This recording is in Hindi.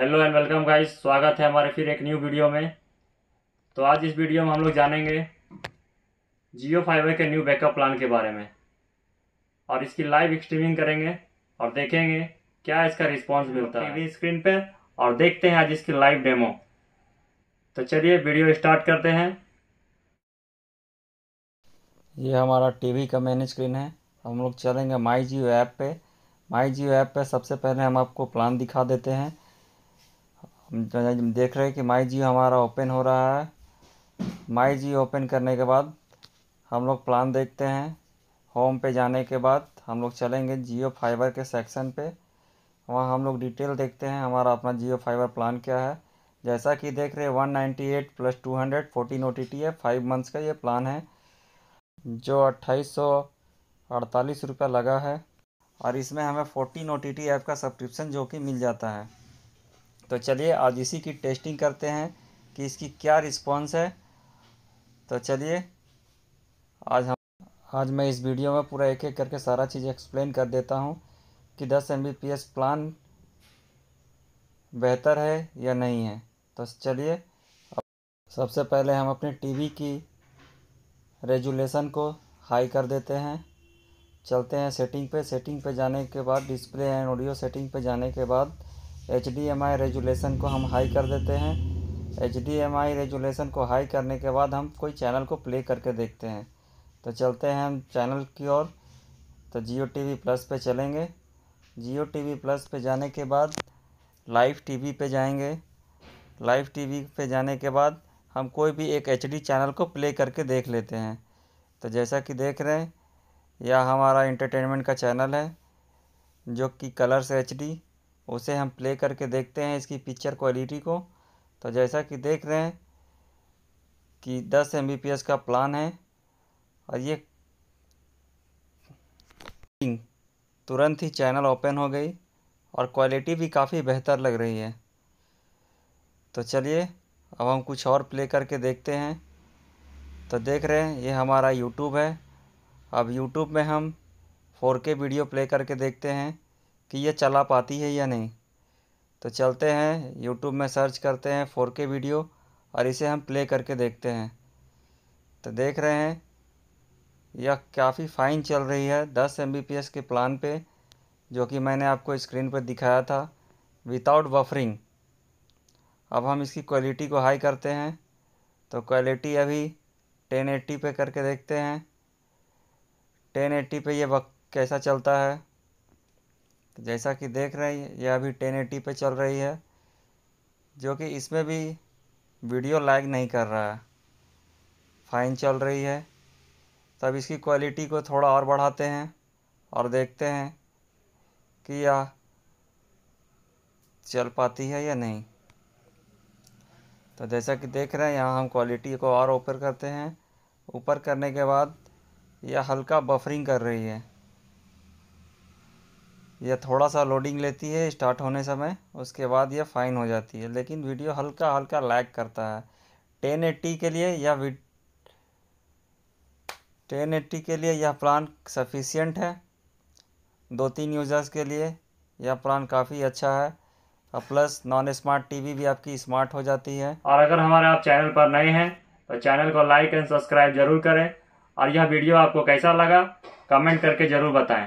हेलो एंड वेलकम गाइस, स्वागत है हमारे फिर एक न्यू वीडियो में। तो आज इस वीडियो में हम लोग जानेंगे जियो फाइबर के न्यू बैकअप प्लान के बारे में और इसकी लाइव स्ट्रीमिंग करेंगे और देखेंगे क्या इसका रिस्पांस मिलता है टीवी स्क्रीन पे, और देखते हैं आज इसकी लाइव डेमो। तो चलिए वीडियो स्टार्ट करते हैं। ये हमारा टीवी का मेन स्क्रीन है। हम लोग चलेंगे माई जियो ऐप पे। माई जियो ऐप पे सबसे पहले हम आपको प्लान दिखा देते हैं। हम देख रहे हैं कि माई जियो हमारा ओपन हो रहा है। माई जियो ओपन करने के बाद हम लोग प्लान देखते हैं। होम पे जाने के बाद हम लोग चलेंगे जियो फाइबर के सेक्शन पे। वहाँ हम लोग डिटेल देखते हैं हमारा अपना जियो फाइबर प्लान क्या है। जैसा कि देख रहे हैं 198 प्लस 214 OTT है। 5 मंथ्स का ये प्लान है जो 2848 रुपया लगा है, और इसमें हमें 14 OTT ऐप का सब्सक्रिप्शन जो कि मिल जाता है। तो चलिए आज इसी की टेस्टिंग करते हैं कि इसकी क्या रिस्पांस है। तो चलिए आज मैं इस वीडियो में पूरा एक एक करके सारा चीज़ एक्सप्लेन कर देता हूं कि 10 Mbps प्लान बेहतर है या नहीं है। तो चलिए सबसे पहले हम अपने टीवी की रेजुलेशन को हाई कर देते हैं। चलते हैं सेटिंग पे। सेटिंग पे जाने के बाद डिस्प्ले एंड ऑडियो सेटिंग पे जाने के बाद HDMI रेजुलेशन को हम हाई कर देते हैं। HDMI रेजुलेशन को हाई करने के बाद हम कोई चैनल को प्ले करके देखते हैं। तो चलते हैं हम चैनल की ओर। तो जियो TV प्लस पे चलेंगे। जियो TV प्लस पे जाने के बाद लाइव TV पे जाएंगे। लाइव TV पे जाने के बाद हम कोई भी एक HD चैनल को प्ले करके देख लेते हैं। तो जैसा कि देख रहे हैं, यह हमारा एंटरटेनमेंट का चैनल है जो कि कलर्स HD, उसे हम प्ले करके देखते हैं इसकी पिक्चर क्वालिटी को। तो जैसा कि देख रहे हैं कि 10 Mbps का प्लान है, और ये तुरंत ही चैनल ओपन हो गई और क्वालिटी भी काफ़ी बेहतर लग रही है। तो चलिए अब हम कुछ और प्ले करके देखते हैं। तो देख रहे हैं ये हमारा YouTube है। अब YouTube में हम 4K वीडियो प्ले करके देखते हैं कि ये चला पाती है या नहीं। तो चलते हैं YouTube में सर्च करते हैं 4K वीडियो और इसे हम प्ले करके देखते हैं। तो देख रहे हैं यह काफ़ी फाइन चल रही है 10 Mbps के प्लान पे, जो कि मैंने आपको स्क्रीन पर दिखाया था विदाउट बफरिंग। अब हम इसकी क्वालिटी को हाई करते हैं। तो क्वालिटी अभी 1080 पे करके देखते हैं 1080 पे ये वक्त कैसा चलता है। जैसा कि देख रहे हैं यह अभी 1080 पे चल रही है, जो कि इसमें भी वीडियो लैग नहीं कर रहा है, फाइन चल रही है। तब इसकी क्वालिटी को थोड़ा और बढ़ाते हैं और देखते हैं कि यह चल पाती है या नहीं। तो जैसा कि देख रहे हैं यहाँ हम क्वालिटी को और ऊपर करते हैं। ऊपर करने के बाद यह हल्का बफरिंग कर रही है, यह थोड़ा सा लोडिंग लेती है स्टार्ट होने समय, उसके बाद यह फाइन हो जाती है, लेकिन वीडियो हल्का हल्का लैग करता है। 1080 के लिए यह 1080 के लिए यह प्लान सफिशिएंट है। 2-3 यूज़र्स के लिए यह प्लान काफ़ी अच्छा है, और प्लस नॉन स्मार्ट टीवी भी आपकी स्मार्ट हो जाती है। और अगर हमारे आप चैनल पर नए हैं तो चैनल को लाइक एंड सब्सक्राइब जरूर करें, और यह वीडियो आपको कैसा लगा कमेंट करके ज़रूर बताएँ।